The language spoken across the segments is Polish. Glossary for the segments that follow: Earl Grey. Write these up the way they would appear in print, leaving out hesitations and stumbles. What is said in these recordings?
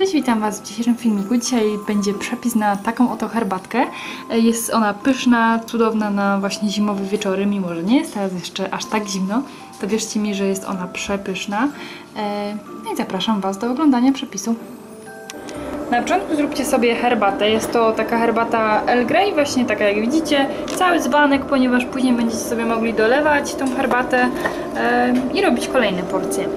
Cześć, witam Was w dzisiejszym filmiku. Dzisiaj będzie przepis na taką oto herbatkę. Jest ona pyszna, cudowna na właśnie zimowe wieczory, mimo że nie jest teraz jeszcze aż tak zimno, to wierzcie mi, że jest ona przepyszna. No i zapraszam Was do oglądania przepisu. Na początku zróbcie sobie herbatę. Jest to taka herbata Earl Grey, właśnie taka jak widzicie. Cały dzbanek, ponieważ później będziecie sobie mogli dolewać tą herbatę i robić kolejne porcje.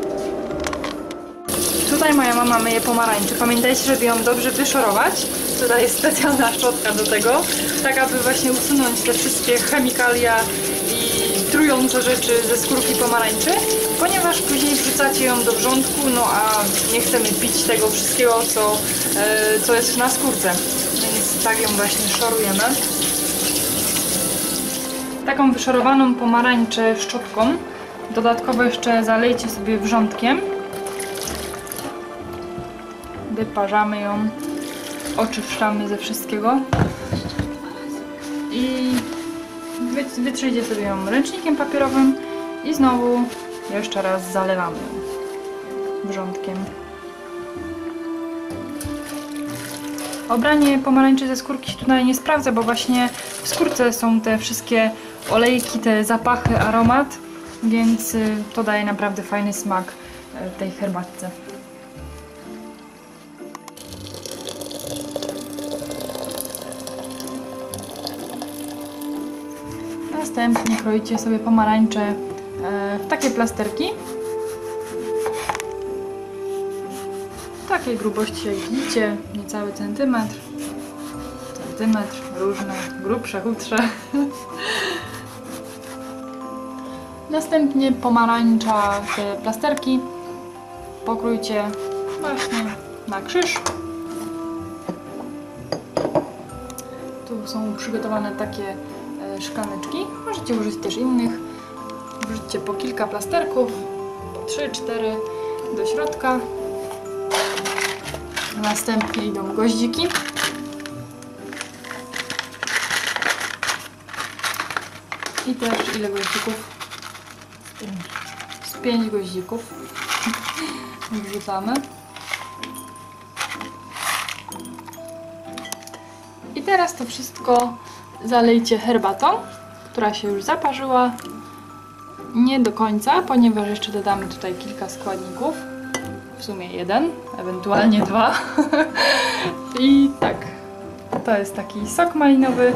Tutaj moja mama myje pomarańcze. Pamiętajcie, żeby ją dobrze wyszorować. Tutaj jest specjalna szczotka do tego, tak aby właśnie usunąć te wszystkie chemikalia i trujące rzeczy ze skórki pomarańczy, ponieważ później wrzucacie ją do wrzątku, no a nie chcemy pić tego wszystkiego, co jest na skórce, więc tak ją właśnie szorujemy. Taką wyszorowaną pomarańczę szczotką dodatkowo jeszcze zalejcie sobie wrzątkiem. Wyparzamy ją, oczyszczamy ze wszystkiego i wytrzyjcie sobie ją ręcznikiem papierowym i znowu jeszcze raz zalewamy ją wrzątkiem. Obranie pomarańczy ze skórki się tutaj nie sprawdza, bo właśnie w skórce są te wszystkie olejki, te zapachy, aromat, więc to daje naprawdę fajny smak tej herbatce. Następnie kroicie sobie pomarańcze w takie plasterki, takiej grubości jak widzicie, niecały centymetr, centymetr, różne, grubsze, chudsze. Następnie pomarańcza te plasterki pokrójcie właśnie na krzyż. Tu są przygotowane takie szklaneczki. Możecie użyć też innych. Wrzućcie po kilka plasterków, po 3-4 do środka. Następnie idą goździki. I też ile goździków? Z 5 goździków wrzucamy. I teraz to wszystko zalejcie herbatą, która się już zaparzyła. Nie do końca, ponieważ jeszcze dodamy tutaj kilka składników. W sumie 1, ewentualnie 2. I tak, to jest taki sok malinowy.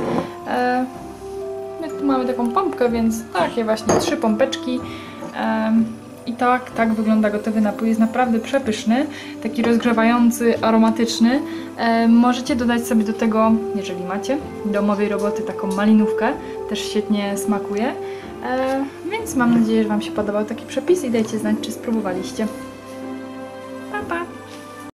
My tu mamy taką pompkę, więc takie właśnie 3 pompeczki. I tak wygląda gotowy napój. Jest naprawdę przepyszny, taki rozgrzewający, aromatyczny. Możecie dodać sobie do tego, jeżeli macie, domowej roboty taką malinówkę. Też świetnie smakuje. Więc mam nadzieję, że Wam się podobał taki przepis i dajcie znać, czy spróbowaliście.